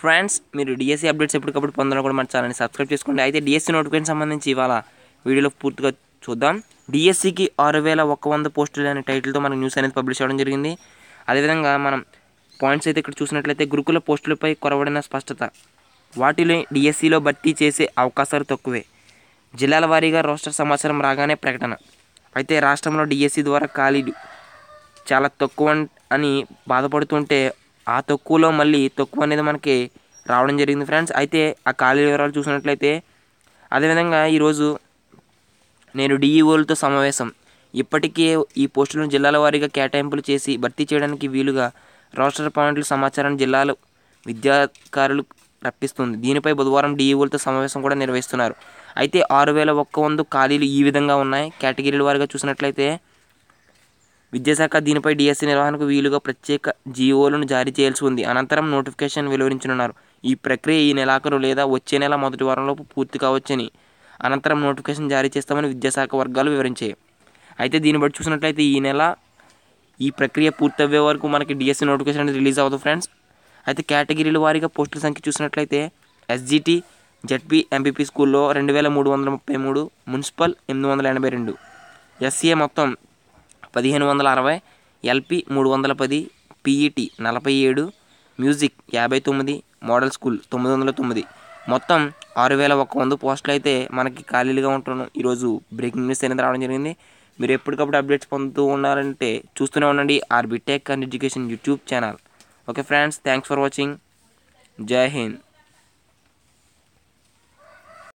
Friends మీరు DSC updates ఎప్పటికప్పుడు పొందడం కూడా మన ఛానల్ని సబ్స్క్రైబ్ చేసుకోండి. అయితే డిఎస్సీ నోటిఫికేషన్ సంబంధించి ఇవాళ వీడియోలో పూర్తిగా చూద్దాం. డిఎస్సీకి 6100 పోస్టులు అనే టైటిల్తో మనకు న్యూస్ అనేది పబ్లిష్ అవ్వడం జరిగింది. అదేవిధంగా మనం పాయింట్స్ అయితే ఇక్కడ చూసినట్లయితే గురుకుల పోస్టులపై కొరవడిన స్పష్టత, వాటిలో డిఎస్సీలో భర్తీ చేసే అవకాశాలు తక్కువే, జిల్లాల వారీగా రోస్టర్ సమాచారం రాగానే ప్రకటన. అయితే రాష్ట్రంలో డిఎస్సీ ద్వారా ఖాళీలు చాలా తక్కువ అని బాధపడుతుంటే ఆ తక్కువలో మళ్ళీ తక్కువ అనేది మనకి రావడం జరిగింది ఫ్రెండ్స్. అయితే ఆ ఖాళీ వివరాలు చూసినట్లయితే అదేవిధంగా ఈరోజు నేను డిఈఓలతో సమావేశం, ఇప్పటికే ఈ పోస్టులను జిల్లాల వారీగా కేటాయింపులు చేసి భర్తీ చేయడానికి వీలుగా రోస్టర్ పాయింట్ల సమాచారాన్ని జిల్లాల విద్యాధికారులు రప్పిస్తుంది. దీనిపై బుధవారం డిఈఓలతో సమావేశం కూడా నిర్వహిస్తున్నారు. అయితే 6100 ఖాళీలు ఈ విధంగా ఉన్నాయి. కేటగిరీల వారిగా చూసినట్లయితే విద్యాశాఖ దీనిపై డిఎస్సీ నిర్వహణకు వీలుగా ప్రత్యేక జీఓలను జారీ చేయాల్సి ఉంది. అనంతరం నోటిఫికేషన్ వెలువరించనున్నారు. ఈ ప్రక్రియ ఈ నెలాఖరు లేదా వచ్చే నెల మొదటి వారంలోపు పూర్తి కావచ్చని, అనంతరం నోటిఫికేషన్ జారీ చేస్తామని విద్యాశాఖ వర్గాలు వివరించాయి. అయితే దీన్ని బట్టి చూసినట్లయితే ఈ నెల ఈ ప్రక్రియ పూర్తయ్యే వరకు మనకి డిఎస్సీ నోటిఫికేషన్ అనేది రిలీజ్ అవ్వదు ఫ్రెండ్స్. అయితే కేటగిరీల వారీగా పోస్టుల సంఖ్య చూసినట్లయితే ఎస్జిటి జెడ్పీ ఎంపీపీ స్కూల్లో 2333, మున్సిపల్ 882, ఎస్సీఏ మొత్తం 1560, LP 310, PET 47, music 59, model school 909, మొత్తం 6100 పోస్టులు అయితే మనకి ఖాళీలుగా ఉంటున్నాం. ఈరోజు బ్రేకింగ్ న్యూస్ అనేది రావడం జరిగింది. మీరు ఎప్పటికప్పుడు అప్డేట్స్ పొందుతూ ఉన్నారంటే చూస్తూనే ఉండండి RB tech and education YouTube channel. Okay friends, thanks for watching. జై హింద్.